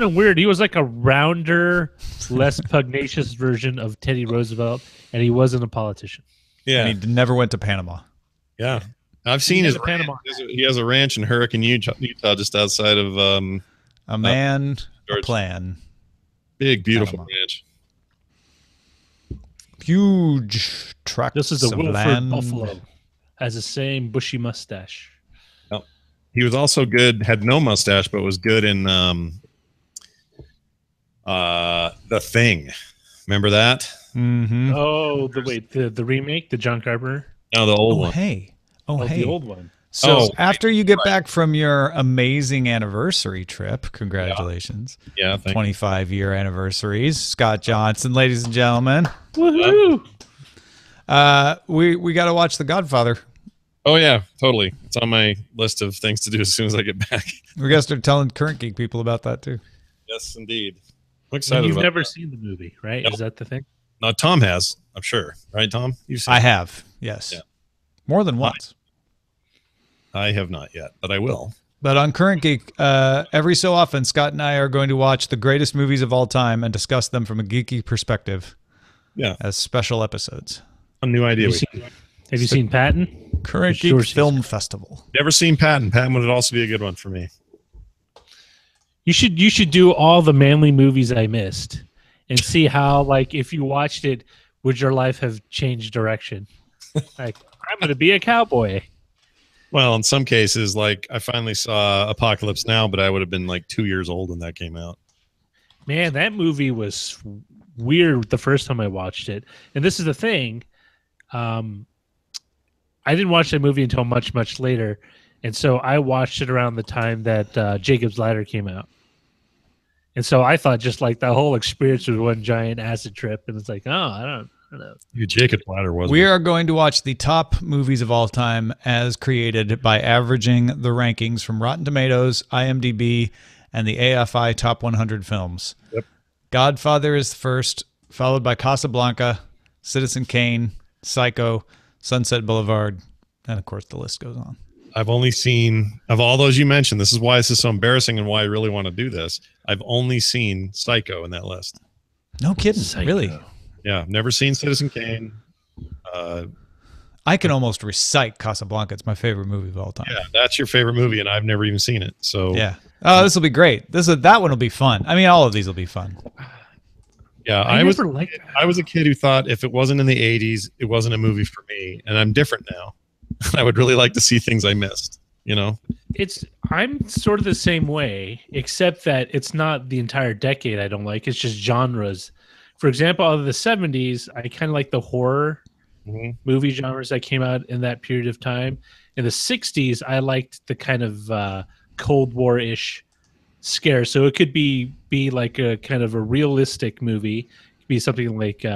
kind of weird. He was like a rounder, less pugnacious version of Teddy Roosevelt, and he wasn't a politician. Yeah, and he never went to Panama. Yeah, I've seen his Panama. He has a ranch in Hurricane, Utah, just outside of a man, a plan. Big, beautiful ranch. Huge tract. This is the Wilford Buffalo. Has the same bushy mustache. Oh. He was also good. Had no mustache, but was good in The Thing. Remember that? Mm-hmm. Oh, wait, the remake, the John Carpenter. No, the old one. Hey, the old one. So after you get back from your amazing anniversary trip, congratulations. Yeah, 25-year anniversaries. Scott Johnson, ladies and gentlemen. Woohoo! We got to watch The Godfather. Oh, yeah, totally. It's on my list of things to do as soon as I get back. We got to start telling Current Geek people about that, too. Yes, indeed. I'm excited. You've never seen the movie, right? Nope. Is that the thing? No, Tom has, I'm sure. Right, Tom? You've seen it. I have, yes. Yeah. More than once. I have not yet, but I will. But on Current Geek, every so often, Scott and I are going to watch the greatest movies of all time and discuss them from a geeky perspective. Yeah. As special episodes. A new idea. Have you seen Patton? Current Geek Film Festival. Never seen Patton. Patton would also be a good one for me. You should do all the manly movies I missed and see how, like, if you watched it, would your life have changed direction? Like, I'm going to be a cowboy. Well, in some cases, like, I finally saw Apocalypse Now, but I would have been like 2 years old when that came out. Man, that movie was weird the first time I watched it. And this is the thing. I didn't watch that movie until much, much later. And so I watched it around the time that Jacob's Ladder came out. And so I thought just like the whole experience was one giant acid trip. And it's like, oh, I don't know. Your Jacob's Ladder was. We are going to watch the top movies of all time as created by averaging the rankings from Rotten Tomatoes, IMDb, and the AFI Top 100 films. Yep. Godfather is the first, followed by Casablanca, Citizen Kane, Psycho, Sunset Boulevard, and of course the list goes on. I've only seen, of all those you mentioned, this is why this is so embarrassing and why I really want to do this. I've only seen Psycho in that list. No kidding, Psycho. Really? Yeah, never seen Citizen Kane. I can almost recite Casablanca. It's my favorite movie of all time. Yeah, that's your favorite movie, and I've never even seen it. So yeah. Oh, this will be great. That one will be fun. I mean, all of these will be fun. Yeah, I was a kid who thought if it wasn't in the 80s, it wasn't a movie for me, and I'm different now. I would really like to see things I missed, you know? I'm sort of the same way, except that it's not the entire decade I don't like. It's just genres. For example, out of the 70s, I kind of like the horror movie genres that came out in that period of time. In the 60s, I liked the kind of Cold War-ish scare. So it could be like a kind of a realistic movie. It could be something like...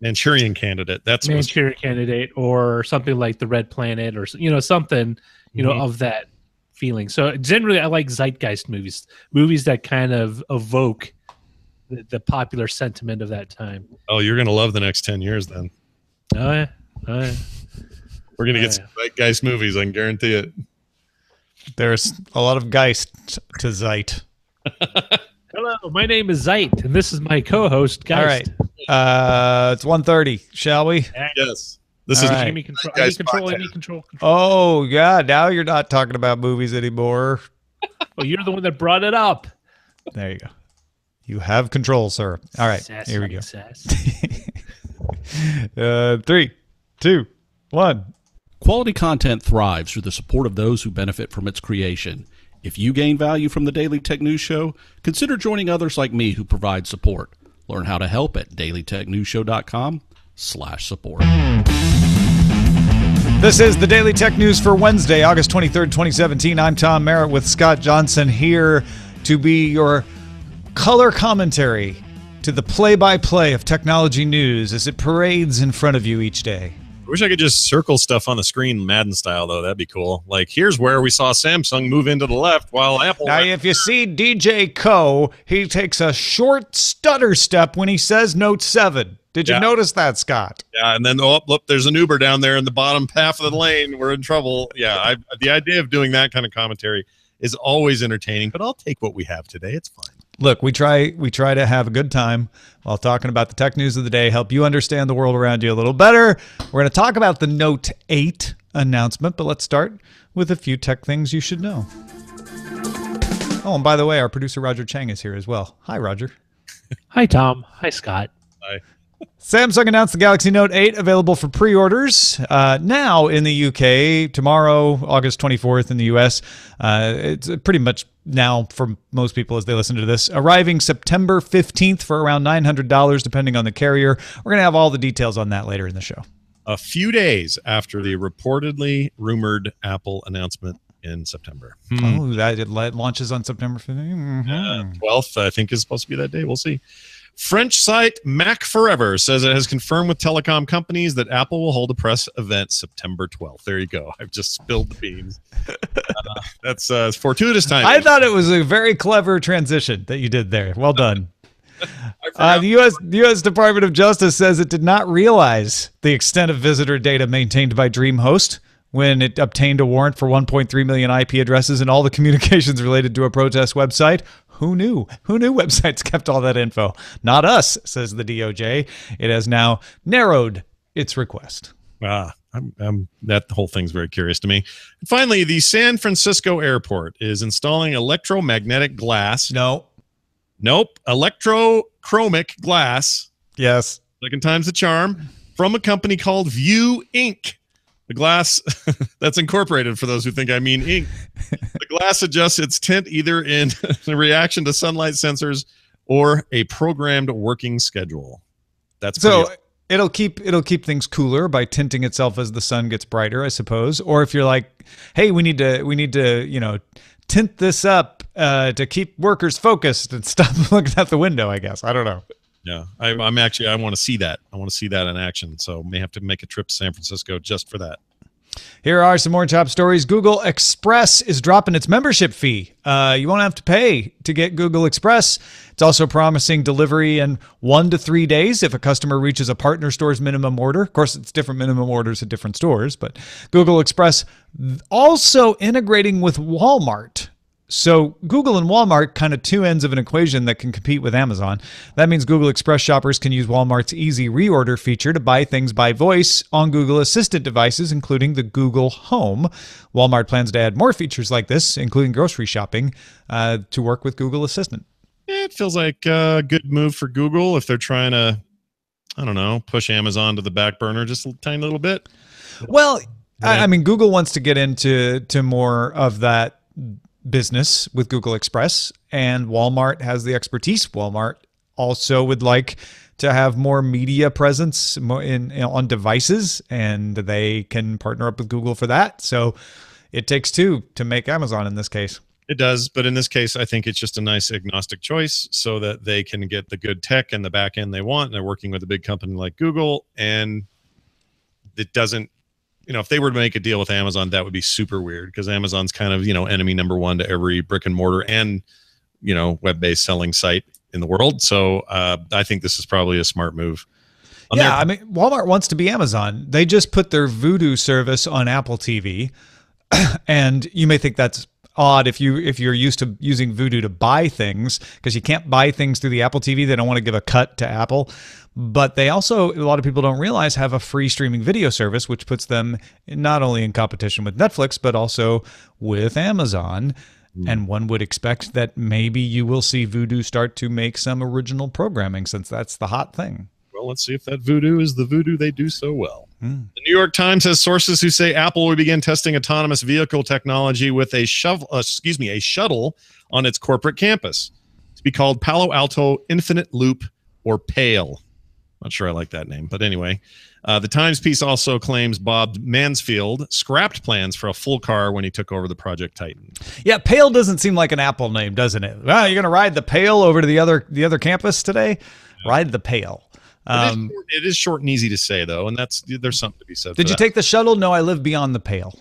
Manchurian Candidate. That's Manchurian Candidate, or something like The Red Planet, or something you know of that feeling. So generally, I like zeitgeist movies that kind of evoke the popular sentiment of that time. Oh, you're gonna love the next 10 years then. Oh yeah, oh yeah. We're gonna get some zeitgeist movies. I can guarantee it. There's a lot of Geist to Zeit. Hello, my name is Zeit, and this is my co-host, Geist. All right. It's 1:30. Shall we? Yes. This is right. Enemy control. Oh, yeah. Now you're not talking about movies anymore. Well, you're the one that brought it up. There you go. You have control, sir. All right. Here we go. 3, 2, 1. Quality content thrives through the support of those who benefit from its creation. If you gain value from the Daily Tech News Show, consider joining others like me who provide support. Learn how to help at dailytechnewsshow.com/support. This is the Daily Tech News for Wednesday, August 23rd, 2017. I'm Tom Merritt with Scott Johnson here to be your color commentary to the play-by-play of technology news as it parades in front of you each day. I wish I could just circle stuff on the screen Madden style, though. That'd be cool. Like, here's where we saw Samsung move into the left while Apple... Now, if you see DJ Ko, he takes a short stutter step when he says Note 7. Did you notice that, Scott? Yeah, and then, oh, look, there's an Uber down there in the bottom half of the lane. We're in trouble. Yeah, the idea of doing that kind of commentary is always entertaining, but I'll take what we have today. It's fine. Look, we try to have a good time while talking about the tech news of the day, help you understand the world around you a little better. We're going to talk about the Note 8 announcement, but let's start with a few tech things you should know. Oh, and by the way, our producer Roger Chang is here as well. Hi, Roger. Hi, Tom. Hi, Scott. Hi. Samsung announced the Galaxy Note 8 available for pre-orders now in the UK, tomorrow, August 24th in the US. It's pretty much now for most people as they listen to this, arriving September 15th for around $900, depending on the carrier. We're going to have all the details on that later in the show. A few days after the reportedly rumored Apple announcement in September. Oh, that it launches on September 15th? Mm-hmm. Yeah, 12th, I think, is supposed to be that day. We'll see. French site Mac Forever says it has confirmed with telecom companies that Apple will hold a press event September 12th. There you go. I've just spilled the beans. That's fortuitous timing. I thought it was a very clever transition that you did there. Well done. The U.S. Department of Justice says it did not realize the extent of visitor data maintained by DreamHost when it obtained a warrant for 1.3 million IP addresses and all the communications related to a protest website. Who knew? Who knew websites kept all that info? Not us, says the DOJ. It has now narrowed its request. That whole thing's very curious to me. And finally, the San Francisco airport is installing electromagnetic glass. No. Nope. Electrochromic glass. Yes. Second time's the charm. From a company called View Inc. The glass that's incorporated, for those who think I mean ink. The glass adjusts its tint either in the reaction to sunlight sensors or a programmed working schedule. That's so it'll keep things cooler by tinting itself as the sun gets brighter, I suppose. Or if you're like, hey, we need to tint this up to keep workers focused and stop looking out the window. I guess I don't know. Yeah, I'm actually, I want to see that. I want to see that in action. So may have to make a trip to San Francisco just for that. Here are some more top stories. Google Express is dropping its membership fee. You won't have to pay to get Google Express. It's also promising delivery in 1 to 3 days if a customer reaches a partner store's minimum order. Of course, it's different minimum orders at different stores, but Google Express also integrating with Walmart. So Google and Walmart, kind of two ends of an equation that can compete with Amazon. That means Google Express shoppers can use Walmart's easy reorder feature to buy things by voice on Google Assistant devices, including the Google Home. Walmart plans to add more features like this, including grocery shopping, to work with Google Assistant. It feels like a good move for Google if they're trying to, I don't know, push Amazon to the back burner just a tiny little bit. Well, I mean, Google wants to get into more of that business with Google Express, and Walmart has the expertise. Walmart also would like to have more media presence on devices, and they can partner up with Google for that. So it takes two to make Amazon in this case. It does, but in this case, I think it's just a nice agnostic choice so that they can get the good tech and the back end they want. And they're working with a big company like Google, and it doesn't, if they were to make a deal with Amazon, that would be super weird because Amazon's kind of, enemy number one to every brick and mortar and, web-based selling site in the world. So I think this is probably a smart move. Yeah, I mean, Walmart wants to be Amazon. They just put their Vudu service on Apple TV, and you may think that's odd if you're used to using Vudu to buy things, because you can't buy things through the Apple TV. They don't want to give a cut to Apple, but they also, a lot of people don't realize, have a free streaming video service, which puts them not only in competition with Netflix, but also with Amazon. And one would expect that maybe you will see Vudu start to make some original programming, since that's the hot thing. Well, let's see if that Vudu is the Vudu they do so well. The New York Times has sources who say Apple will begin testing autonomous vehicle technology with a shuttle on its corporate campus. It's to be called Palo Alto Infinite Loop, or PAIL. Not sure I like that name, but anyway. The Times piece also claims Bob Mansfield scrapped plans for a full car when he took over the Project Titan. Yeah, PAIL doesn't seem like an Apple name, doesn't it? Well, you're going to ride the PAIL over to the other campus today? Yeah. Ride the PAIL. It is short and easy to say, though, and there's something to be said. Did you take the shuttle? No, I live beyond the pale.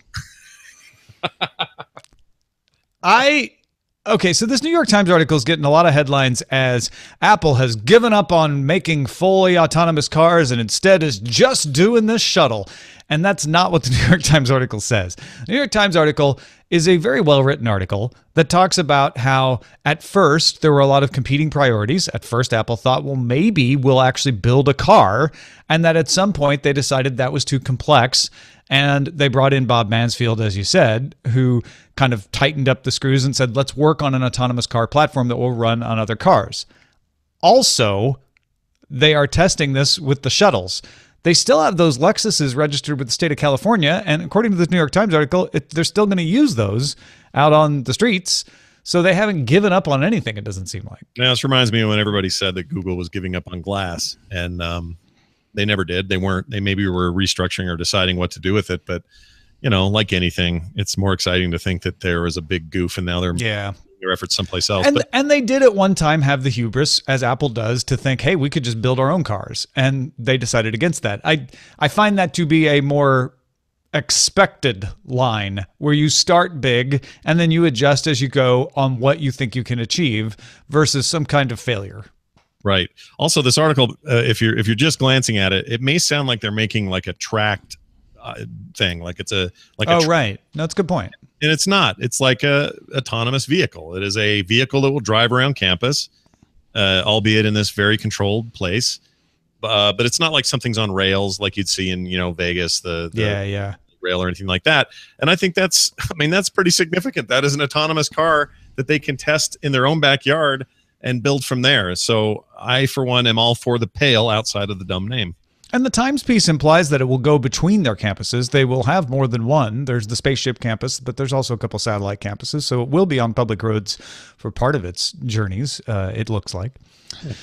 Okay, so this New York Times article is getting a lot of headlines as Apple has given up on making fully autonomous cars and instead is just doing this shuttle. And that's not what the New York Times article says. The New York Times article is a very well-written article that talks about how at first there were a lot of competing priorities. At first, Apple thought, well, maybe we'll actually build a car, and that at some point they decided that was too complex. And they brought in Bob Mansfield, as you said, who kind of tightened up the screws and said, let's work on an autonomous car platform that will run on other cars. Also, they are testing this with the shuttles. They still have those Lexuses registered with the state of California, and according to this New York Times article, they're still going to use those out on the streets. So they haven't given up on anything, it doesn't seem like. Now, this reminds me of when everybody said that Google was giving up on Glass, and they never did. They weren't. They maybe were restructuring or deciding what to do with it, but you know, like anything, it's more exciting to think that there was a big goof, and now they're their efforts someplace else. And they did at one time have the hubris, as Apple does, to think, hey, we could just build our own cars. And they decided against that. I find that to be a more expected line where you start big and then you adjust as you go on what you think you can achieve versus some kind of failure. Right. Also, this article, if you're just glancing at it, it may sound like they're making like a tracked thing, like it's a right. No, that's a good point. And it's not. It's like a autonomous vehicle. It is a vehicle that will drive around campus, albeit in this very controlled place. But it's not like something's on rails, like you'd see in Vegas, the rail or anything like that. And I think that's, I mean, that's pretty significant. That is an autonomous car that they can test in their own backyard and build from there. So I, for one, am all for the PAIL outside of the dumb name. And the Times piece implies that it will go between their campuses. They will have more than one. There's the spaceship campus, but there's also a couple satellite campuses. So it will be on public roads for part of its journeys, it looks like. Yeah.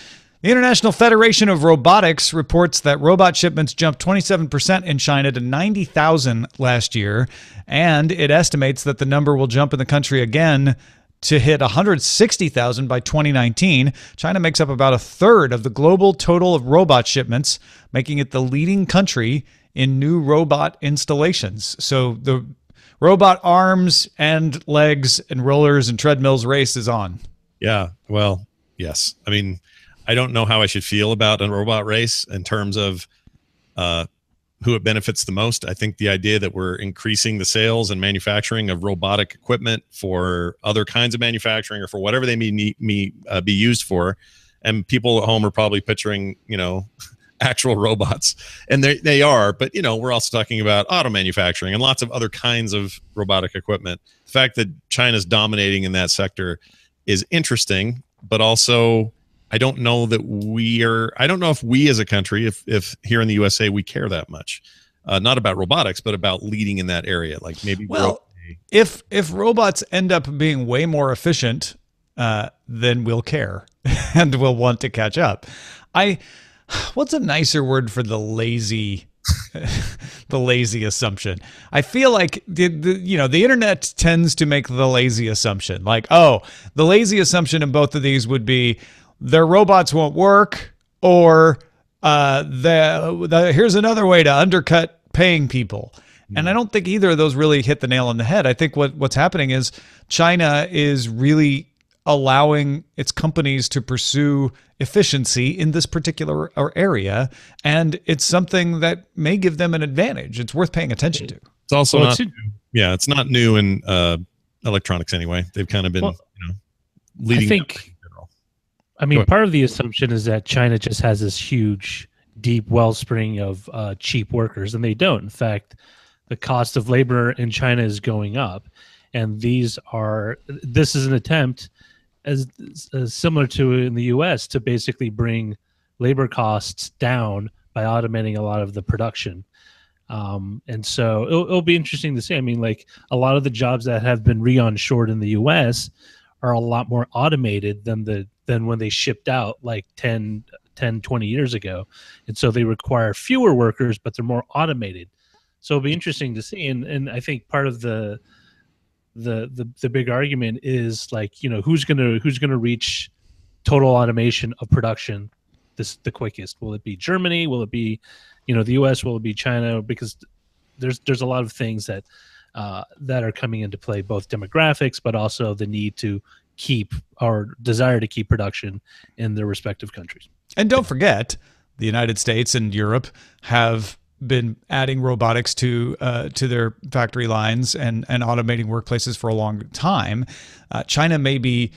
The International Federation of Robotics reports that robot shipments jumped 27% in China to 90,000 last year. And it estimates that the number will jump in the country again to hit 160,000 by 2019. China makes up about a third of the global total of robot shipments, making it the leading country in new robot installations. So the robot arms and legs and rollers and treadmills race is on. Yeah, well, yes. I mean, I don't know how I should feel about a robot race in terms of who it benefits the most. I think the idea that we're increasing the sales and manufacturing of robotic equipment for other kinds of manufacturing or for whatever they may be used for, and people at home are probably picturing, actual robots, and they are, but we're also talking about auto manufacturing and lots of other kinds of robotic equipment. The fact that China's dominating in that sector is interesting, but also I don't know that we are, I don't know if we as a country, if here in the USA, we care that much, not about robotics, but about leading in that area. Like maybe, well, if robots end up being way more efficient, then we'll care and we'll want to catch up. What's a nicer word for the lazy, the lazy assumption? I feel like the internet tends to make the lazy assumption, like, oh, the lazy assumption in both of these would be, their robots won't work, or here's another way to undercut paying people. And I don't think either of those really hit the nail on the head. I think what's happening is China is really allowing its companies to pursue efficiency in this particular area, and it's something that may give them an advantage. It's worth paying attention to. It's also it's not new in electronics anyway. They've kind of been leading. I mean, part of the assumption is that China just has this huge, deep wellspring of cheap workers, and they don't. In fact, the cost of labor in China is going up, and this is an attempt, as similar to in the U.S., to basically bring labor costs down by automating a lot of the production. And so it'll be interesting to see. I mean, like a lot of the jobs that have been re-onshored in the U.S. are a lot more automated than when they shipped out like 10, 20 years ago. And so they require fewer workers, but they're more automated. So it'll be interesting to see. And I think part of the big argument is like, who's gonna reach total automation of production the quickest? Will it be Germany? Will it be, the US? Will it be China? Because there's a lot of things that are coming into play, both demographics, but also the need to keep our desire to keep production in their respective countries. And don't forget, the United States and Europe have been adding robotics to their factory lines and automating workplaces for a long time. China may be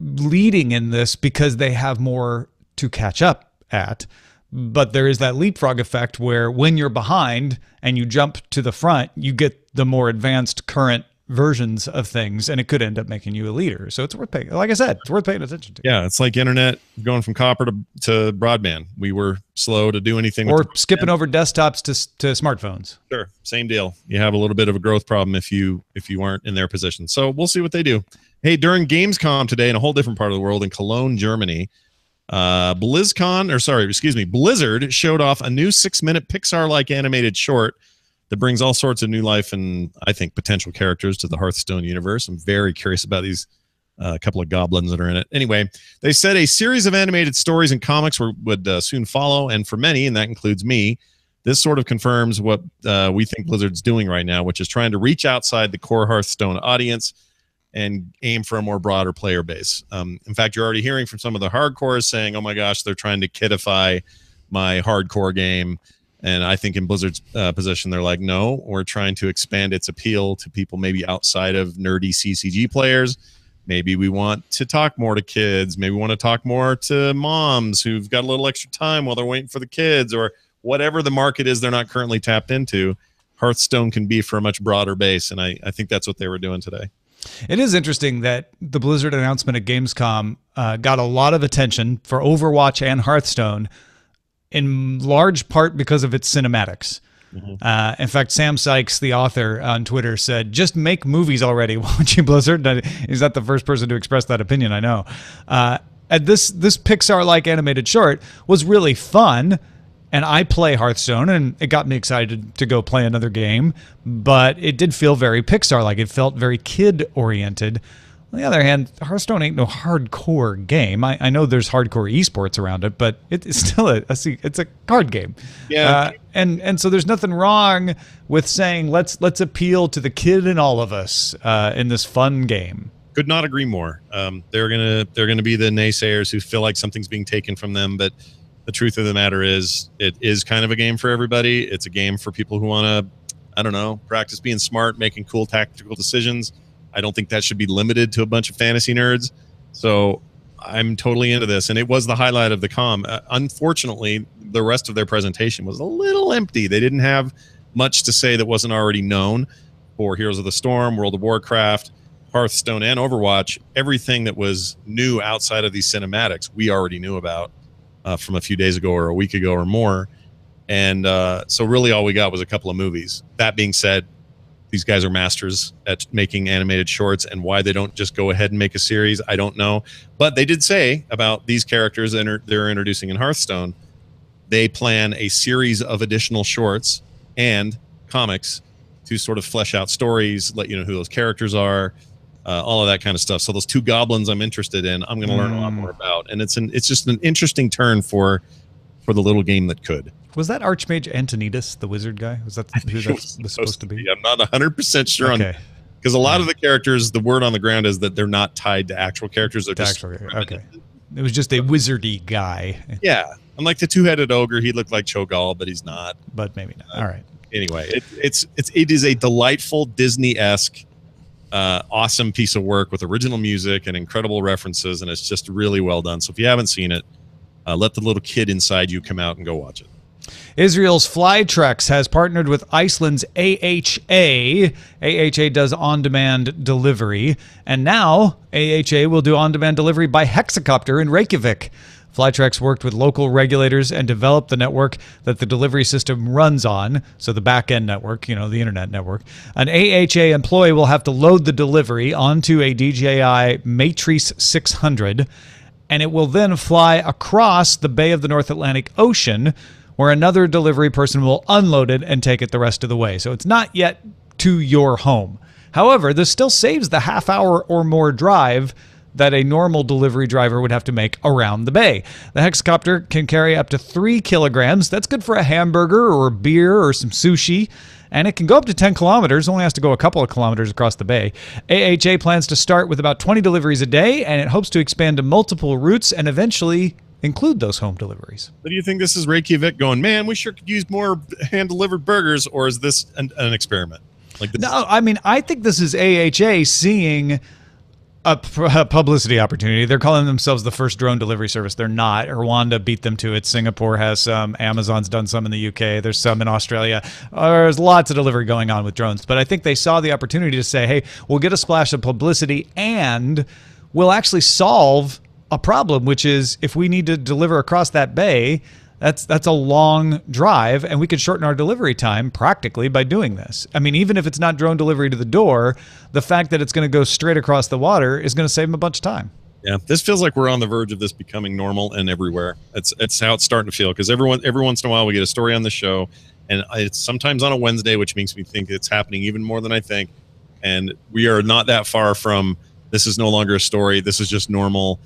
leading in this because they have more to catch up at. But there is that leapfrog effect where when you're behind and you jump to the front, you get the more advanced current versions of things, and it could end up making you a leader. So it's worth paying, like I said, it's worth paying attention to. Yeah, it's like internet going from copper to broadband. We were slow to do anything. Or skipping over desktops to smartphones. Sure, same deal. You have a little bit of a growth problem if you aren't in their position. So we'll see what they do. Hey, during Gamescom today in a whole different part of the world in Cologne, Germany, Blizzard showed off a new 6-minute Pixar-like animated short that brings all sorts of new life and, I think, potential characters to the Hearthstone universe. I'm very curious about these couple of goblins that are in it. Anyway, they said a series of animated stories and comics would soon follow, and for many, and that includes me, this sort of confirms what we think Blizzard's doing right now, which is trying to reach outside the core Hearthstone audience and aim for a more broader player base. In fact, you're already hearing from some of the hardcores saying, oh my gosh, they're trying to kiddify my hardcore game. And I think in Blizzard's position, they're like, no, we're trying to expand its appeal to people maybe outside of nerdy CCG players. Maybe we want to talk more to kids. Maybe we want to talk more to moms who've got a little extra time while they're waiting for the kids, or whatever the market is they're not currently tapped into. Hearthstone can be for a much broader base, and I think that's what they were doing today. It is interesting that the Blizzard announcement at Gamescom got a lot of attention for Overwatch and Hearthstone, in large part because of its cinematics. Mm-hmm. In fact, Sam Sykes, the author, on Twitter said, just make movies already, won't you, Blizzard? He's not the first person to express that opinion, I know. And this Pixar-like animated short was really fun. And I play Hearthstone, and it got me excited to go play another game, but it did feel very Pixar-like. It felt very kid-oriented. On the other hand, Hearthstone ain't no hardcore game. I know there's hardcore esports around it, but it's still a card game. Yeah. And so there's nothing wrong with saying, let's appeal to the kid in all of us in this fun game. Could not agree more. They're gonna be the naysayers who feel like something's being taken from them, but the truth of the matter is, it is kind of a game for everybody. It's a game for people who want to, I don't know, practice being smart, making cool tactical decisions. I don't think that should be limited to a bunch of fantasy nerds. So I'm totally into this. And it was the highlight of the comm. Unfortunately, the rest of their presentation was a little empty. They didn't have much to say that wasn't already known for Heroes of the Storm, World of Warcraft, Hearthstone, and Overwatch. Everything that was new outside of these cinematics, we already knew about. From a few days ago or a week ago or more. And so really all we got was a couple of movies. That being said, these guys are masters at making animated shorts, and why they don't just go ahead and make a series, I don't know. But they did say about these characters they're introducing in Hearthstone, they plan a series of additional shorts and comics to sort of flesh out stories, let you know who those characters are, all of that kind of stuff. So those two goblins I'm interested in, I'm going to learn a lot more about. And it's just an interesting turn for the little game that could. Was that Archmage Antonidas, the wizard guy? Was that who that was supposed to be? I'm not 100% sure. Okay. Because a lot of the characters, the word on the ground is that they're not tied to actual characters. They're just okay. It was just a wizardy guy. Yeah. Unlike the two-headed ogre, he looked like Cho'Gall, but he's not. But maybe not. All right. Anyway, it is a delightful Disney-esque awesome piece of work with original music and incredible references, and it's just really well done. So if you haven't seen it, let the little kid inside you come out and go watch it. Israel's Flytrex has partnered with Iceland's AHA. AHA does on-demand delivery, and now AHA will do on-demand delivery by hexacopter in Reykjavik. Flytrex worked with local regulators and developed the network that the delivery system runs on, so the back-end network, you know, the internet network. An AHA employee will have to load the delivery onto a DJI Matrice 600, and it will then fly across the bay of the North Atlantic Ocean, where another delivery person will unload it and take it the rest of the way. So it's not yet to your home. However, this still saves the half-hour or more drive that a normal delivery driver would have to make around the bay. The hexacopter can carry up to 3 kilograms. That's good for a hamburger or a beer or some sushi. And it can go up to 10 kilometers, only has to go a couple of kilometers across the bay. AHA plans to start with about 20 deliveries a day, and it hopes to expand to multiple routes and eventually include those home deliveries. But do you think this is Reykjavik going, man, we sure could use more hand-delivered burgers, or is this an experiment? Like this? No, I mean, I think this is AHA seeing a publicity opportunity. They're calling themselves the first drone delivery service. They're not. Rwanda beat them to it. Singapore has some. Amazon's done some in the UK. There's some in Australia. There's lots of delivery going on with drones. But I think they saw the opportunity to say, hey, we'll get a splash of publicity and we'll actually solve a problem, which is if we need to deliver across that bay, that's a long drive, and we could shorten our delivery time practically by doing this. I mean, even if it's not drone delivery to the door, the fact that it's going to go straight across the water is going to save them a bunch of time. Yeah, this feels like we're on the verge of this becoming normal and everywhere. It's how it's starting to feel, because every once in a while we get a story on the show, and it's sometimes on a Wednesday, which makes me think it's happening even more than I think. And we are not that far from this is no longer a story. This is just normal,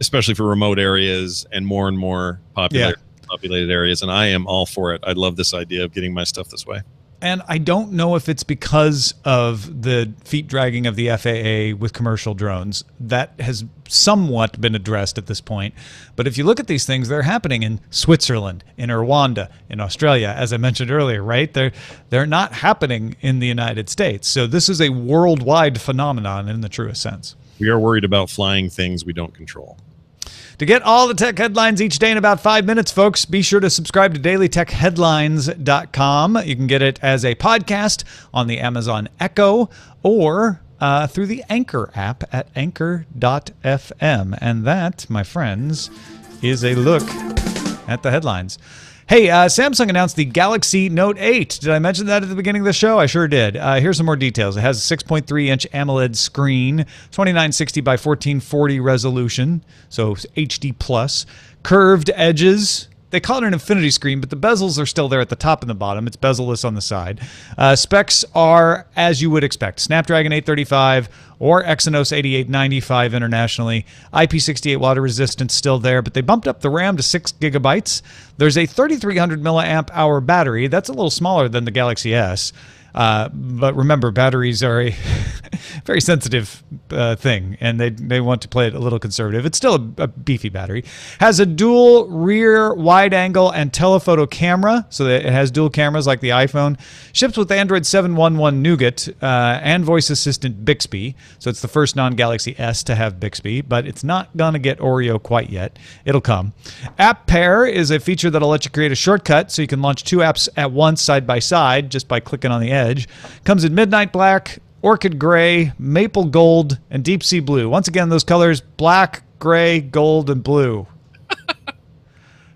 especially for remote areas and more popular. Yeah. Populated areas, and I am all for it. I love this idea of getting my stuff this way. And I don't know if it's because of the feet dragging of the FAA with commercial drones. That has somewhat been addressed at this point. But if you look at these things, they're happening in Switzerland, in Rwanda, in Australia, as I mentioned earlier, right? They're not happening in the United States. So this is a worldwide phenomenon in the truest sense. We are worried about flying things we don't control. To get all the tech headlines each day in about 5 minutes, folks, be sure to subscribe to dailytechheadlines.com. You can get it as a podcast on the Amazon Echo or through the Anchor app at anchor.fm. And that, my friends, is a look at the headlines. Hey, Samsung announced the Galaxy Note 8. Did I mention that at the beginning of the show? I sure did. Here's some more details. It has a 6.3-inch AMOLED screen, 2960 by 1440 resolution, so HD+, curved edges. They call it an infinity screen, but the bezels are still there at the top and the bottom. It's bezel-less on the side. Specs are as you would expect. Snapdragon 835 or Exynos 8895 internationally. IP68 water resistance still there, but they bumped up the RAM to 6 GB. There's a 3300 milliamp hour battery. That's a little smaller than the Galaxy S. But remember, batteries are a very sensitive thing, and they want to play it a little conservative. It's still a beefy battery. Has a dual rear wide-angle and telephoto camera, so that it has dual cameras like the iPhone. Ships with Android 7.1.1 Nougat and voice assistant Bixby, so it's the first non-Galaxy S to have Bixby, but it's not going to get Oreo quite yet. It'll come. App Pair is a feature that'll let you create a shortcut, so you can launch two apps at once side by side just by clicking on the edge. Comes in midnight black, orchid gray, maple gold, and deep sea blue. Once again, those colors: black, gray, gold, and blue.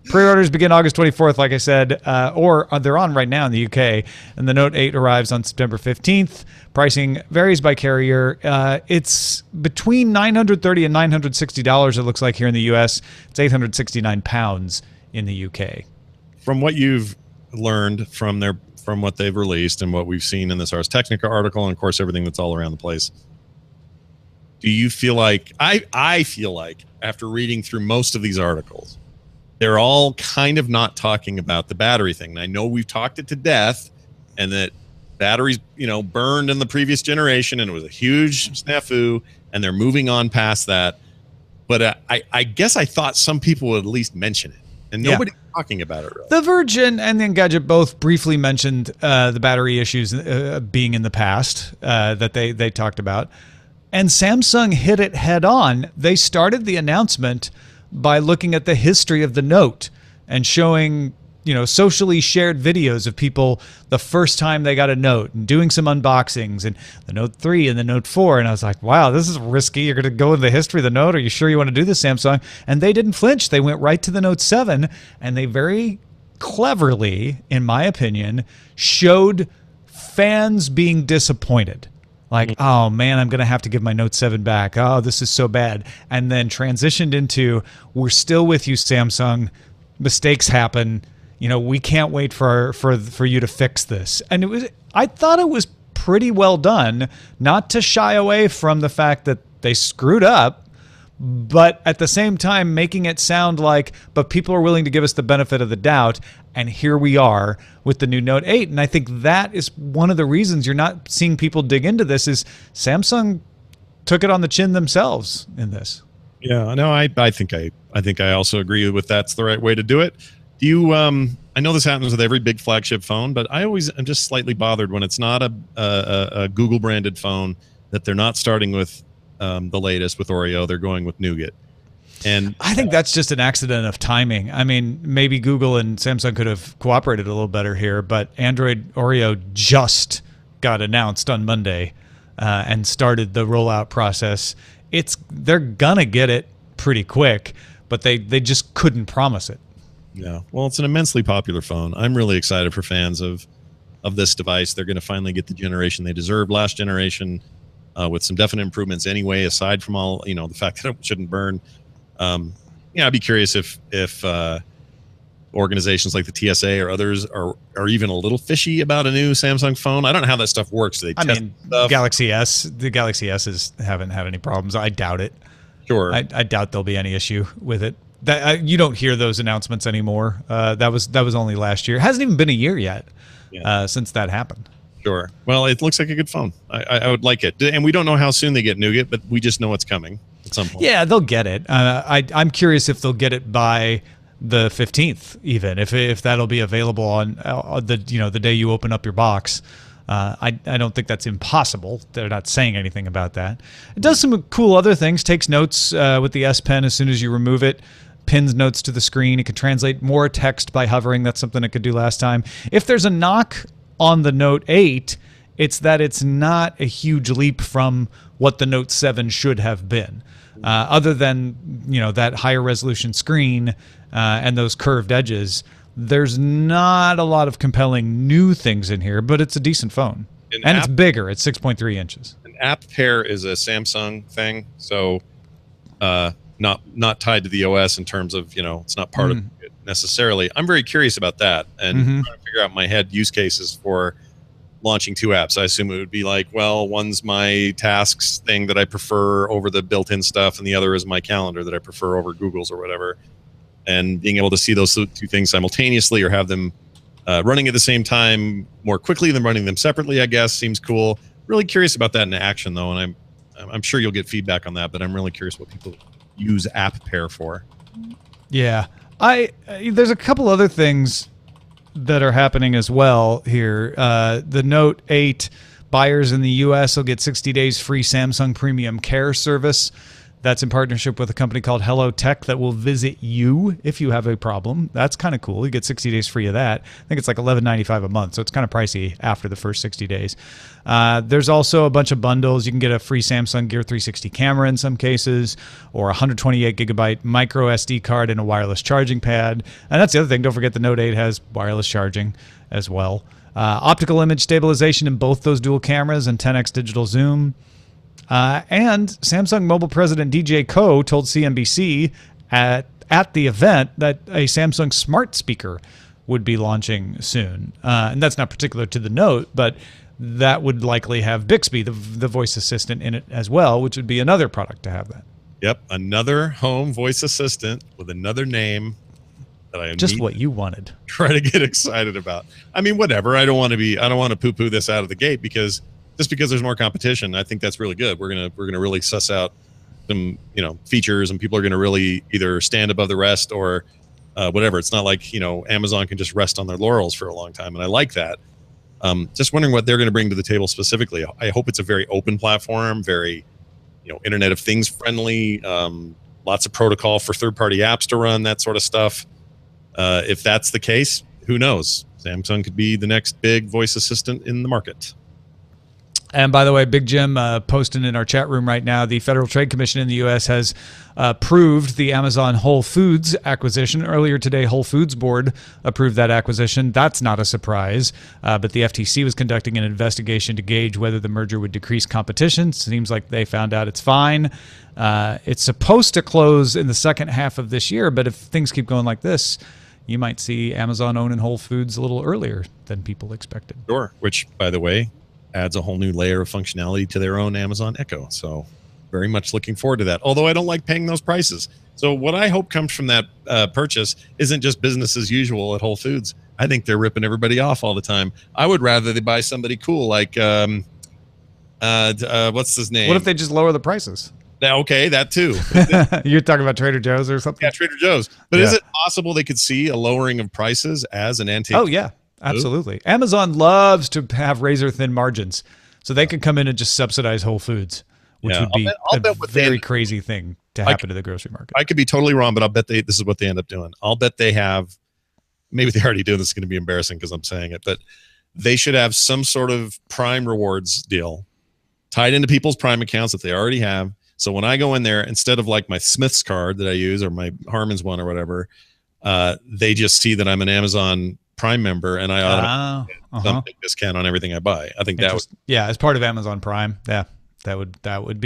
Pre-orders begin August 24th, like I said, or they're on right now in the UK. And the Note 8 arrives on September 15th. Pricing varies by carrier. It's between $930 and $960. It looks like here in the US. It's £869 in the UK. From what you've learned from their. From what they've released and what we've seen in this Ars Technica article, and of course everything that's all around the place, do you feel like I feel like after reading through most of these articles, they're all kind of not talking about the battery thing. And I know we've talked it to death, and that batteries, you know, burned in the previous generation, and it was a huge snafu, and they're moving on past that. But I guess I thought some people would at least mention it. And nobody's talking about it, really. The Virgin and the Engadget both briefly mentioned the battery issues being in the past that they talked about. And Samsung hit it head on. They started the announcement by looking at the history of the Note and showing, you know, socially shared videos of people the first time they got a Note and doing some unboxings, and the Note 3 and the Note 4. And I was like, wow, this is risky. You're going to go into the history of the Note. Are you sure you want to do this, Samsung? And they didn't flinch. They went right to the Note 7, and they very cleverly, in my opinion, showed fans being disappointed. Like, oh, man, I'm going to have to give my Note 7 back. Oh, this is so bad. And then transitioned into, we're still with you, Samsung. Mistakes happen. You know, we can't wait for you to fix this. And it was, I thought it was pretty well done, not to shy away from the fact that they screwed up, but at the same time making it sound like, but people are willing to give us the benefit of the doubt, and here we are with the new Note 8. And I think that is one of the reasons you're not seeing people dig into this, is Samsung took it on the chin themselves in this. Yeah, no, I think I also agree with that's the right way to do it. Do you? I know this happens with every big flagship phone, but I'm just slightly bothered when it's not a Google branded phone that they're not starting with the latest with Oreo. They're going with Nougat. And I think that's just an accident of timing. I mean, maybe Google and Samsung could have cooperated a little better here, but Android Oreo just got announced on Monday and started the rollout process. They're gonna get it pretty quick, but they just couldn't promise it. Yeah, well, it's an immensely popular phone. I'm really excited for fans of this device. They're gonna finally get the generation they deserved. Last generation with some definite improvements anyway, aside from all, you know, the fact that it shouldn't burn. Yeah, I'd be curious if organizations like the TSA or others are even a little fishy about a new Samsung phone. I don't know how that stuff works. Do they test stuff? The Galaxy S's haven't had any problems. I doubt it. Sure. I doubt there'll be any issue with it. You don't hear those announcements anymore. That was only last year. It hasn't even been a year yet since that happened. Sure. Well, it looks like a good phone. I would like it. And we don't know how soon they get Nougat, but we just know it's coming at some point. Yeah, they'll get it. I'm curious if they'll get it by the 15th, even if that'll be available on the day you open up your box. I don't think that's impossible. They're not saying anything about that. It does some cool other things. Takes notes with the S Pen as soon as you remove it. Pins notes to the screen. It can translate more text by hovering. That's something it could do last time. If there's a knock on the Note 8, it's that it's not a huge leap from what the Note 7 should have been. Other than, you know, that higher resolution screen and those curved edges, there's not a lot of compelling new things in here, but it's a decent phone. And it's bigger. It's 6.3 inches. An app pair is a Samsung thing, so not tied to the OS in terms of, you know, it's not part of it necessarily. I'm very curious about that and trying to figure out in my head use cases for launching two apps. I assume it would be like, well, one's my tasks thing that I prefer over the built-in stuff, and the other is my calendar that I prefer over Google's or whatever. And being able to see those two things simultaneously or have them running at the same time more quickly than running them separately, I guess, seems cool. Really curious about that in action, though, and I'm sure you'll get feedback on that, but I'm really curious what people use app pair for. Yeah. There's a couple other things that are happening as well here. The Note 8 buyers in the U.S. will get 60 days free Samsung Premium Care service. That's in partnership with a company called Hello Tech that will visit you if you have a problem. That's kind of cool. You get 60 days free of that. I think it's like $11.95 a month, so it's kind of pricey after the first 60 days. There's also a bunch of bundles. You can get a free Samsung Gear 360 camera in some cases, or a 128GB micro SD card and a wireless charging pad. And that's the other thing. Don't forget the Note 8 has wireless charging as well. Optical image stabilization in both those dual cameras and 10x digital zoom. And Samsung Mobile President DJ Koh told CNBC at the event that a Samsung smart speaker would be launching soon. And that's not particular to the Note, but that would likely have Bixby, the voice assistant, in it as well, which would be another product to have that. Yep, another home voice assistant with another name. Just what you wanted. Try to get excited about. I mean, whatever. I don't want to poo-poo this out of the gate because just because there's more competition, I think that's really good. We're gonna really suss out some, you know, features, and people are gonna really either stand above the rest or whatever. It's not like, you know, Amazon can just rest on their laurels for a long time, and I like that. Just wondering what they're gonna bring to the table specifically. I hope it's a very open platform, very, you know, Internet of Things friendly, lots of protocol for third-party apps to run, that sort of stuff. If that's the case, who knows? Samsung could be the next big voice assistant in the market. And by the way, Big Jim posting in our chat room right now, the Federal Trade Commission in the U.S. has approved the Amazon Whole Foods acquisition. Earlier today, Whole Foods Board approved that acquisition. That's not a surprise, but the FTC was conducting an investigation to gauge whether the merger would decrease competition. Seems like they found out it's fine. It's supposed to close in the second half of this year, but if things keep going like this, you might see Amazon owning Whole Foods a little earlier than people expected. Sure, which, by the way, adds a whole new layer of functionality to their own Amazon Echo. So very much looking forward to that. Although I don't like paying those prices. So what I hope comes from that purchase isn't just business as usual at Whole Foods. I think they're ripping everybody off all the time. I would rather they buy somebody cool like, what's his name? What if they just lower the prices? Now, okay, that too. You're talking about Trader Joe's or something? Yeah, Trader Joe's. But yeah. Is it possible they could see a lowering of prices as an anti? Oh, yeah, absolutely. Oh. Amazon loves to have razor-thin margins, so they could come in and just subsidize Whole Foods, which would be a very crazy thing to happen to the grocery market. I could be totally wrong, but I'll bet this is what they end up doing. I'll bet they have, maybe they already do, this is going to be embarrassing because I'm saying it, but they should have some sort of Prime rewards deal tied into people's Prime accounts that they already have. So when I go in there, instead of like my Smith's card that I use or my Harman's one or whatever, they just see that I'm an Amazon Prime member and I automatically get some big discount on everything I buy. I think that was as part of Amazon Prime. Yeah, that would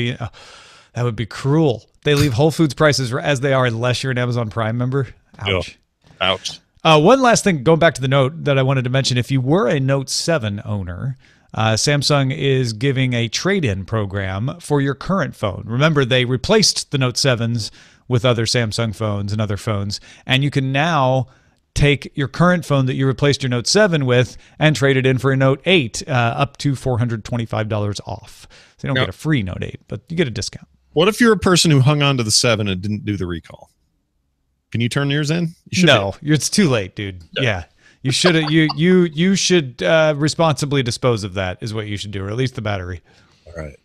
be cruel. They leave Whole Foods prices as they are unless you're an Amazon Prime member. Ouch. Yeah. Ouch. One last thing, going back to the Note, that I wanted to mention. If you were a Note 7 owner, Samsung is giving a trade-in program for your current phone. Remember, they replaced the Note 7s with other Samsung phones and other phones, and you can now take your current phone that you replaced your Note 7 with and trade it in for a Note 8, up to $425 off. So you don't get a free Note 8, but you get a discount. What if you're a person who hung on to the 7 and didn't do the recall? Can you turn yours in? You no, it's too late, dude. No. Yeah. You should you should responsibly dispose of that is what you should do, or at least the battery. All right.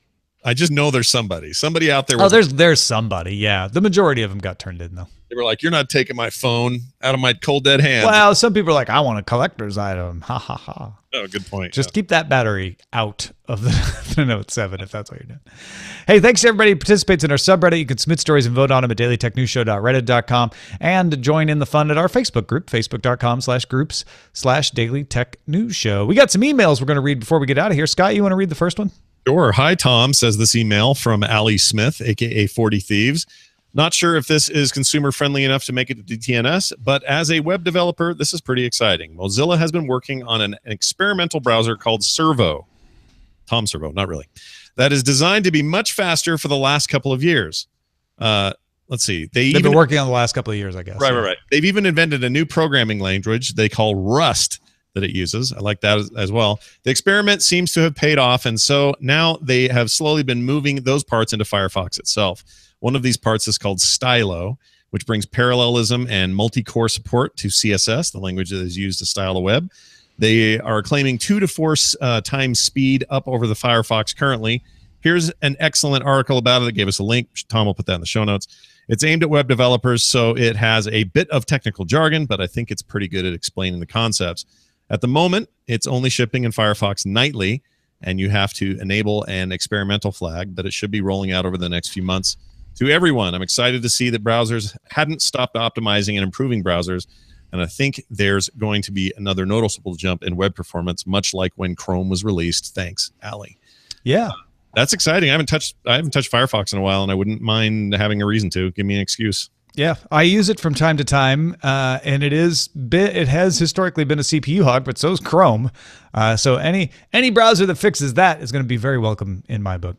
I just know there's somebody out there. Oh, there's somebody. Yeah, the majority of them got turned in though. They were like, "You're not taking my phone out of my cold dead hand." Well, some people are like, "I want a collector's item." Ha ha ha. Oh, good point. Just keep that battery out of the Note 7 if that's what you're doing. Hey, thanks to everybody who participates in our subreddit. You can submit stories and vote on them at dailytechnewsshow.reddit.com and join in the fun at our Facebook group, facebook.com/groups/dailytechnewsshow. We got some emails we're going to read before we get out of here. Scott, you want to read the first one? Sure. Hi, Tom, says this email from Allie Smith, a.k.a. 40 Thieves. Not sure if this is consumer-friendly enough to make it to DTNS, but as a web developer, this is pretty exciting. Mozilla has been working on an experimental browser called Servo. Tom Servo, not really. That is designed to be much faster for the last couple of years. Let's see. They've been working on the last couple of years, I guess. Right, right, right. They've even invented a new programming language they call Rust that it uses. I like that as well. The experiment seems to have paid off, and so now they have slowly been moving those parts into Firefox itself. One of these parts is called Stylo, which brings parallelism and multi-core support to CSS, the language that is used to style the web. They are claiming 2 to 4 times speed up over the Firefox currently. Here's an excellent article about it that gave us a link. Tom will put that in the show notes. It's aimed at web developers, so it has a bit of technical jargon, but I think it's pretty good at explaining the concepts. At the moment, it's only shipping in Firefox nightly, and you have to enable an experimental flag, but it should be rolling out over the next few months to everyone. I'm excited to see that browsers hadn't stopped optimizing and improving browsers, and I think there's going to be another noticeable jump in web performance, much like when Chrome was released. Thanks, Allie. Yeah. That's exciting. I haven't touched Firefox in a while, and I wouldn't mind having a reason to. Give me an excuse. Yeah, I use it from time to time, and it has historically been a CPU hog, but so is Chrome. So any browser that fixes that is going to be very welcome in my book.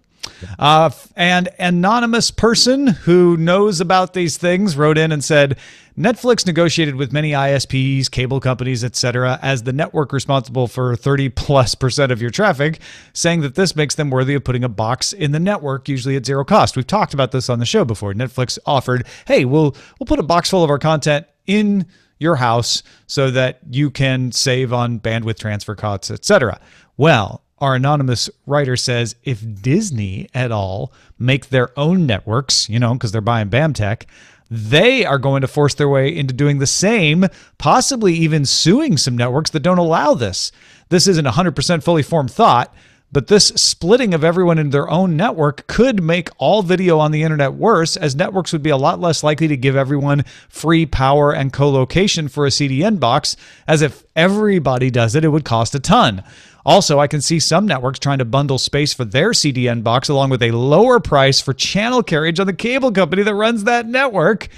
An anonymous person who knows about these things wrote in and said, Netflix negotiated with many ISPs, cable companies, etc., as the network responsible for 30+% of your traffic, saying that this makes them worthy of putting a box in the network, usually at zero cost. We've talked about this on the show before. Netflix offered, hey, we'll put a box full of our content in your house so that you can save on bandwidth transfer costs, etc. Well, our anonymous writer says, if Disney at all make their own networks, you know, because they're buying BAMTech, they are going to force their way into doing the same, possibly even suing some networks that don't allow this. This isn't 100% fully formed thought, but this splitting of everyone into their own network could make all video on the internet worse, as networks would be a lot less likely to give everyone free power and co-location for a CDN box, as if everybody does it, it would cost a ton. Also, I can see some networks trying to bundle space for their CDN box along with a lower price for channel carriage on the cable company that runs that network,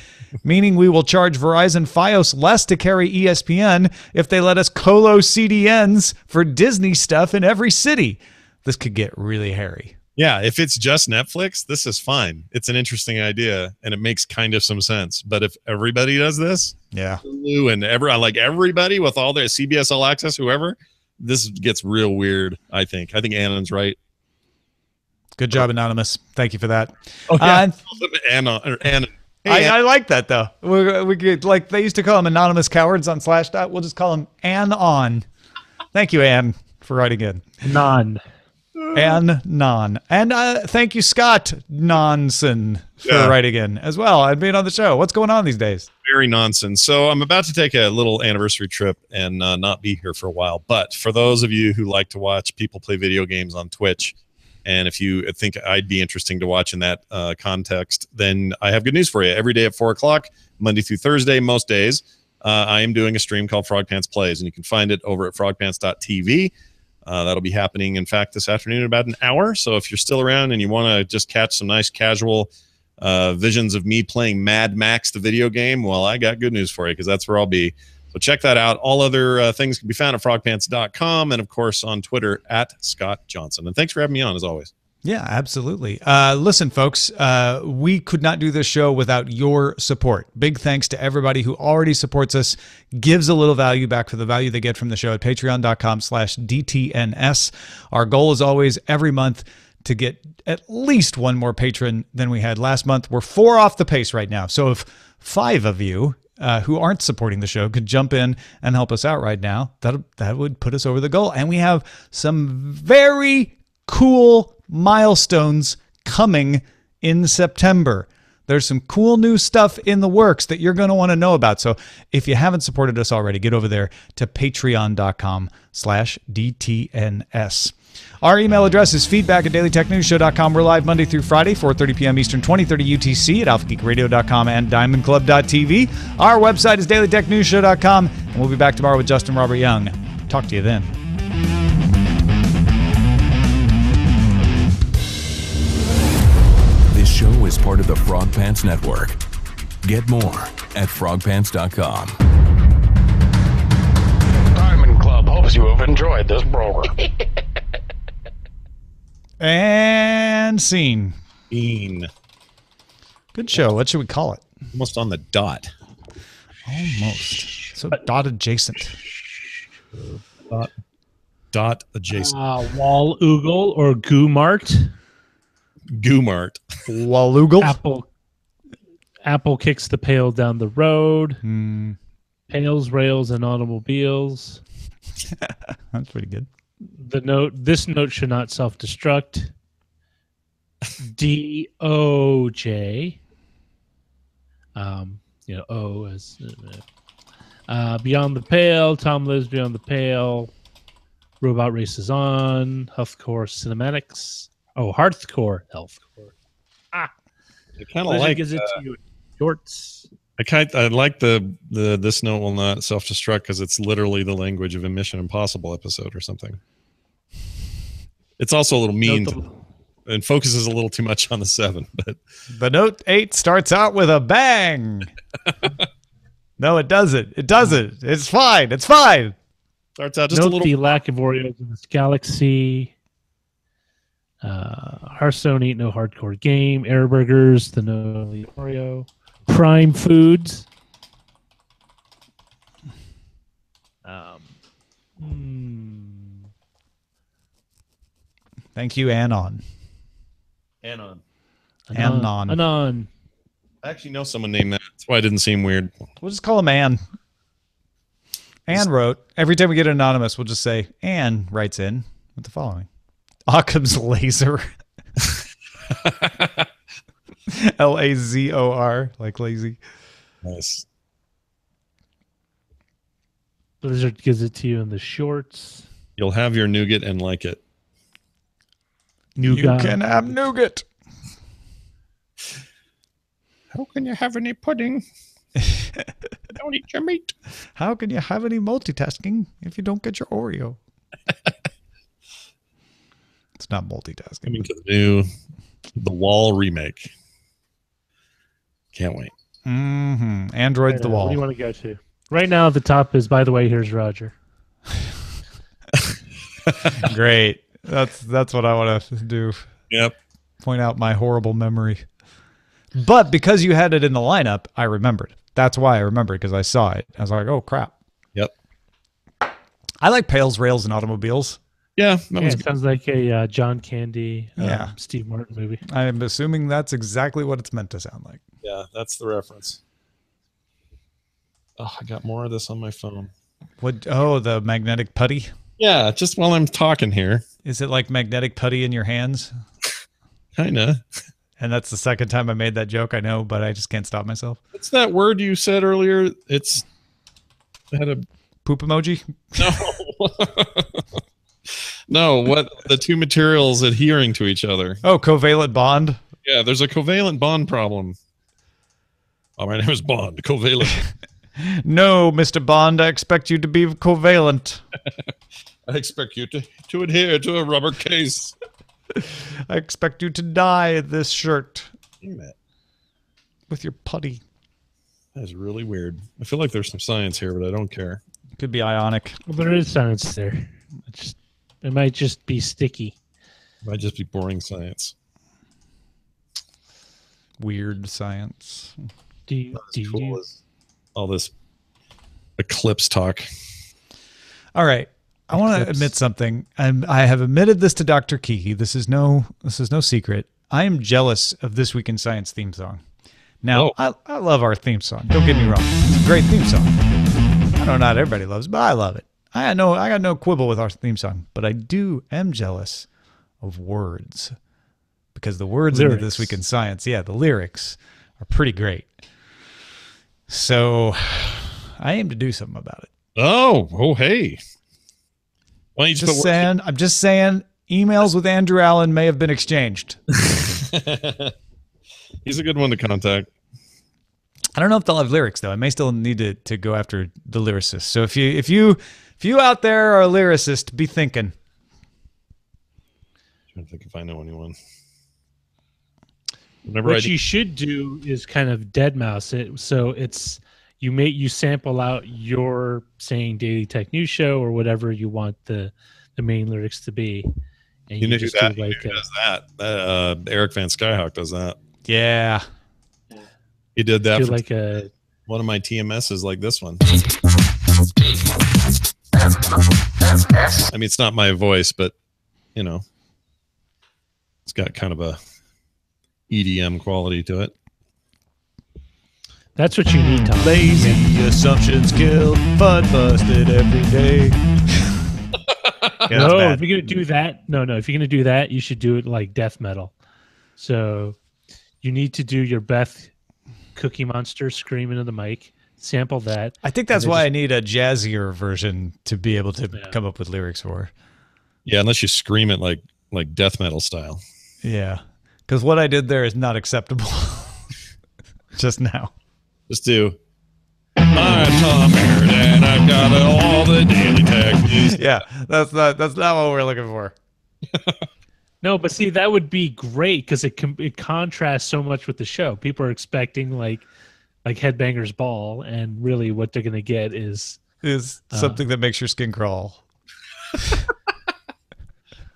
meaning we will charge Verizon Fios less to carry ESPN if they let us colo CDNs for Disney stuff in every city. This could get really hairy. Yeah, if it's just Netflix, this is fine. It's an interesting idea, and it makes kind of some sense. But if everybody does this, yeah, and everybody with all their CBS All Access, whoever, this gets real weird, I think. I think Annon's right. Good job, Anonymous. Thank you for that. Oh, yeah. Anna. I like that, though. We could, like, they used to call him Anonymous Cowards on Slashdot. We'll just call him Anon. Thank you, Ann, for writing in. Anon. Ann Non. And thank you, Scott Nonson, for writing in as well and being on the show. What's going on these days? Very nonsense. So I'm about to take a little anniversary trip and not be here for a while. But for those of you who like to watch people play video games on Twitch, and if you think I'd be interesting to watch in that context, then I have good news for you. Every day at 4 o'clock, Monday through Thursday, most days, I am doing a stream called Frog Pants Plays, and you can find it over at frogpants.tv. That'll be happening, in fact, this afternoon in about an hour. So if you're still around and you want to just catch some nice casual visions of me playing Mad Max, the video game, well, I got good news for you because that's where I'll be. So check that out. All other things can be found at frogpants.com and, of course, on Twitter at Scott Johnson. And thanks for having me on, as always. Yeah, absolutely. Listen, folks, we could not do this show without your support. Big thanks to everybody who already supports us, gives a little value back for the value they get from the show at patreon.com/DTNS. Our goal is always every month to get at least one more patron than we had last month. We're 4 off the pace right now. So if 5 of you who aren't supporting the show could jump in and help us out right now, that would put us over the goal. And we have some very cool milestones coming in September. There's some cool new stuff in the works that you're going to want to know about. So if you haven't supported us already, get over there to patreon.com/DTNS. Our email address is feedback@dailytechnewsshow.com. We're live Monday through Friday, 4:30 p.m. Eastern, 20:30 UTC at alphageekradio.com and diamondclub.tv. Our website is dailytechnewsshow.com, and we'll be back tomorrow with Justin Robert Young. Talk to you then. This show is part of the Frog Pants Network. Get more at frogpants.com. Diamond Club hopes you have enjoyed this program. And scene. Scene. Good show. What should we call it? Almost on the dot. Almost. So dot adjacent. Dot adjacent. Wall Oogle or Goomart. Goomart. Wall Oogle. Apple kicks the pail down the road. Mm. Pails, rails, and automobiles. That's pretty good. The note. This note should not self-destruct. DOJ. You know, O is beyond the pale. Tom lives beyond the pale. Robot races on. Hearthcore cinematics. Oh, Hearthcore. Healthcore. Ah, I kind of like. Gives it to you in shorts. I like the this note will not self-destruct because it's literally the language of a Mission Impossible episode or something. It's also a little mean and focuses a little too much on the 7. But the Note 8 starts out with a bang. No, it doesn't. It doesn't. It's fine. It's fine. Starts out just note a little. The lack of Oreos in this galaxy. Hearthstone, eat no hardcore game. Air burgers, the no Oreo. Prime Foods. Thank you, Anon. Anon. Anon. Anon. I actually know someone named that. That's why it didn't seem weird. We'll just call him Ann. Ann wrote, every time we get anonymous, we'll just say, Ann writes in with the following. Occam's Laser. LAZOR, like lazy. Nice. Blizzard gives it to you in the shorts. You'll have your nougat and like it. Nougat. You can have nougat. How can you have any pudding? Don't eat your meat. How can you have any multitasking if you don't get your Oreo? It's not multitasking. Coming to the new The Wall remake. Can't wait. Mm-hmm. Android right The Wall. What do you want to go to? Right now, the top is, by the way, here's Roger. Great. That's what I want to do. Yep. Point out my horrible memory. But because you had it in the lineup, I remembered. That's why I remembered, because I saw it. I was like, oh, crap. Yep. I like pails, rails, and automobiles. Yeah, that was good. Sounds like a John Candy, Steve Martin movie. I'm assuming that's exactly what it's meant to sound like. Yeah, that's the reference. Oh, I got more of this on my phone. What? Oh, the magnetic putty? Yeah, just while I'm talking here. Is it like magnetic putty in your hands? Kinda. And that's the second time I made that joke, I know, but I just can't stop myself. It's that word you said earlier. It had a... Poop emoji? No. No, what the two materials adhering to each other. Oh, covalent bond? Yeah, there's a covalent bond problem. Oh, my name is Bond, covalent. No, Mr. Bond, I expect you to be covalent. I expect you to adhere to a rubber case. I expect you to dye this shirt. Damn it. With your putty. That is really weird. I feel like there's some science here, but I don't care. It could be ionic. Well, there is science there. It might just be sticky. It might just be boring science. Weird science. As cool as all this eclipse talk. All right. I want to admit something, and I have admitted this to Dr. Keehy. This is no secret. I am jealous of This Week in Science theme song. Now, I love our theme song. Don't get me wrong; it's a great theme song. I know not everybody loves it, but I love it. I got no quibble with our theme song, but I am jealous of words, because the words in This Week in Science, the lyrics are pretty great. So, I aim to do something about it. Oh, hey. I'm just saying, emails with Andrew Allen may have been exchanged. He's a good one to contact. I don't know if they'll have lyrics though. I may still need to go after the lyricist. So if you out there are a lyricist, be thinking. I'm trying to think if I know anyone. What you should do is kind of deadmau5 it. So it's. You sample out your saying Daily Tech News Show or whatever you want the main lyrics to be. And you know who does that? Eric Van Skyhawk does that. Yeah. He did that for like one of my TMSs like this one. I mean, it's not my voice, but, you know, it's got kind of a EDM quality to it. That's what you need, Tom. Lazy assumptions kill, but busted every day. No, if you're gonna do that, if you're gonna do that, you should do it like death metal. So you need to do your Beth Cookie Monster scream into the mic. Sample that. I think that's why I need a jazzier version to be able to come up with lyrics for. Yeah, unless you scream it like death metal style. Yeah, because what I did there is not acceptable. Just now. Let's do. I'm Tom Merritt, and I've got all the daily tech news. Yeah, that's not what we're looking for. No, but see, that would be great because it contrasts so much with the show. People are expecting like Headbangers Ball, and really, what they're gonna get is something that makes your skin crawl,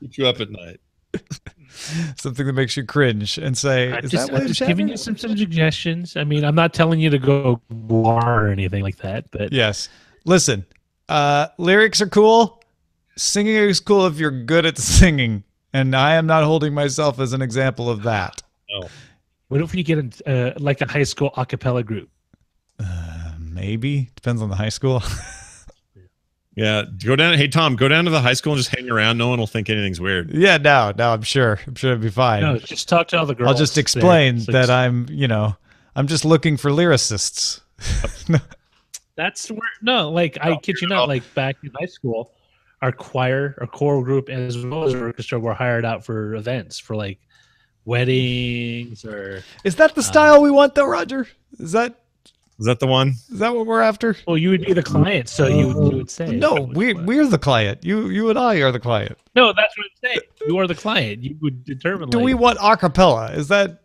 keep you up at night. Something that makes you cringe and say, I'm just giving you some suggestions. I mean, I'm not telling you to go war or anything like that, but yes. Listen, lyrics are cool. Singing is cool if you're good at singing. And I am not holding myself as an example of that. No. What if you get like a high school a cappella group? Maybe. Depends on the high school. Yeah, go down. Hey Tom, go down to the high school and just hang around. No one will think anything's weird. Yeah, no, I'm sure it'll be fine. No, just talk to all the girls. I'll just explain that I'm just looking for lyricists. That's where I kid you not. Like back in high school, our choral group as well as our orchestra were hired out for events for like weddings or. Is that the style we want though, Roger? Is that the one? Is that what we're after? Well, you would be the client, so you would say. No, we're the client. You and I are the client. No, that's what I'm saying. You are the client. You would determine. Do we want a cappella? Is that?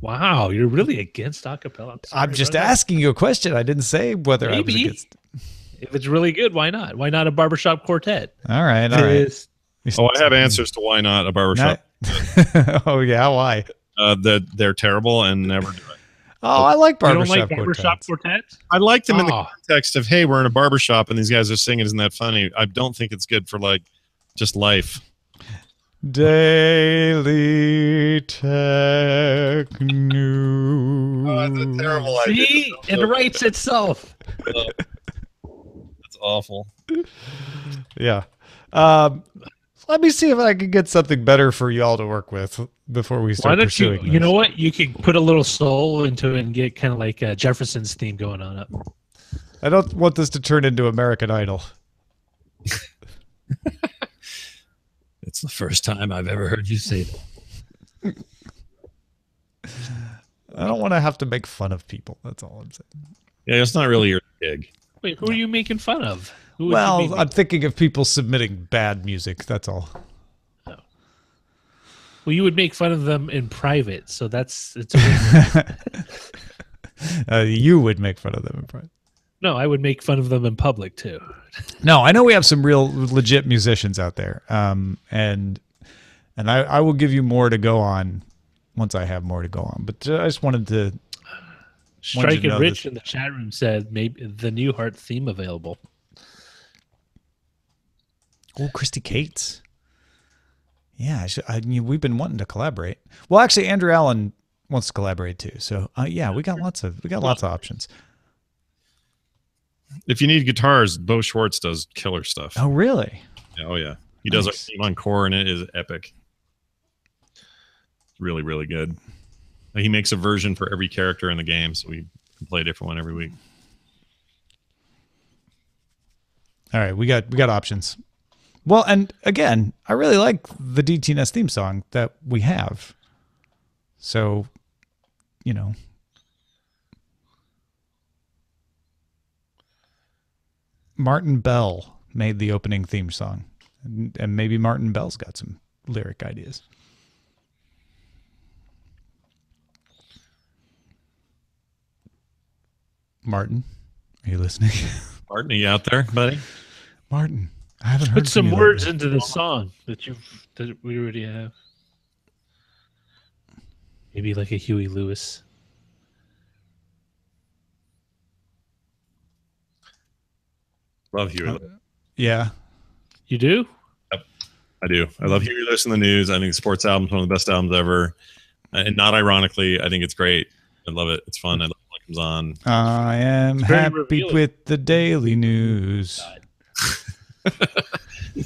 Wow, you're really against a cappella. I'm just asking you a question. I didn't say whether I was against. If it's really good, why not? Why not a barbershop quartet? All right, all right. Oh, I have answers to why not a barbershop. Oh yeah, why? That they're terrible and never do it. Oh, I like barbershop quartets. I like them in the context of, hey, we're in a barbershop and these guys are singing. Isn't that funny? I don't think it's good for, like, just life. Daily Tech News. Oh, that's a terrible idea. See, it writes itself. That's awful. Yeah. Let me see if I can get something better for y'all to work with before we start pursuing this. You know what? You could put a little soul into it and get kind of like Jefferson's theme going on up. I don't want this to turn into American Idol. It's the first time I've ever heard you say that. I don't want to have to make fun of people. That's all I'm saying. Yeah, it's not really your gig. Wait, who are you making fun of? Well, I'm thinking of people submitting bad music. That's all. Oh. Well, you would make fun of them in private, so it's. You would make fun of them in private. No, I would make fun of them in public too. No, I know we have some real legit musicians out there, and I will give you more to go on once I have more to go on. But I just wanted to. Strike and Rich in the chat room said maybe the new Heart theme available. Oh, Christy Cates. Yeah, we've been wanting to collaborate. Well, actually, Andrew Allen wants to collaborate too. So yeah, we got lots of options. If you need guitars, Bo Schwartz does killer stuff. Oh really? Yeah, oh yeah, he does a theme on Core, and it is epic. It's really, really good. He makes a version for every character in the game, so we can play a different one every week. All right, we got options. Well, and again, I really like the DTNS theme song that we have. So, you know. Martin Bell made the opening theme song. And maybe Martin Bell's got some lyric ideas. Martin, are you listening? Martin, are you out there, buddy? Martin. I haven't heard. Put some words into the song that we already have. Maybe like a Huey Lewis. Love Huey Lewis. Yeah. You do? Yep, I do. I love Huey Lewis in the News. I think the sports album's one of the best albums ever. And not ironically, I think it's great. I love it. It's fun. I love when it comes on. I am happy with the Daily News.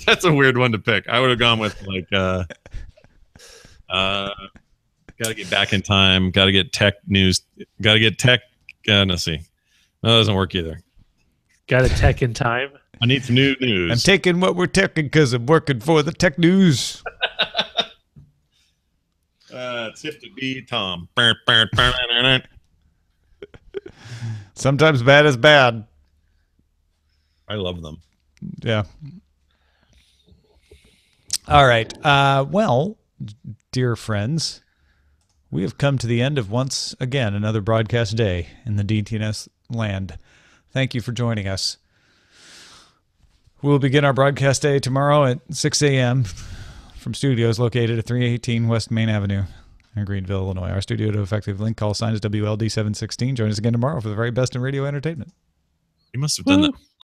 That's a weird one to pick. I would have gone with like gotta get back in time, gotta get tech news, gotta get tech. Let's see. No, that doesn't work either. Gotta tech in time. I need some new news. I'm taking what we're taking because I'm working for the tech news. It's if to be Tom. Sometimes bad is bad. I love them. Yeah. All right. Well, dear friends, we have come to the end of once again another broadcast day in the DTNS land. Thank you for joining us. We'll begin our broadcast day tomorrow at 6 a.m. from studios located at 318 West Main Avenue in Greenville, Illinois. Our studio to effective link call sign is WLD716. Join us again tomorrow for the very best in radio entertainment. You must have done that.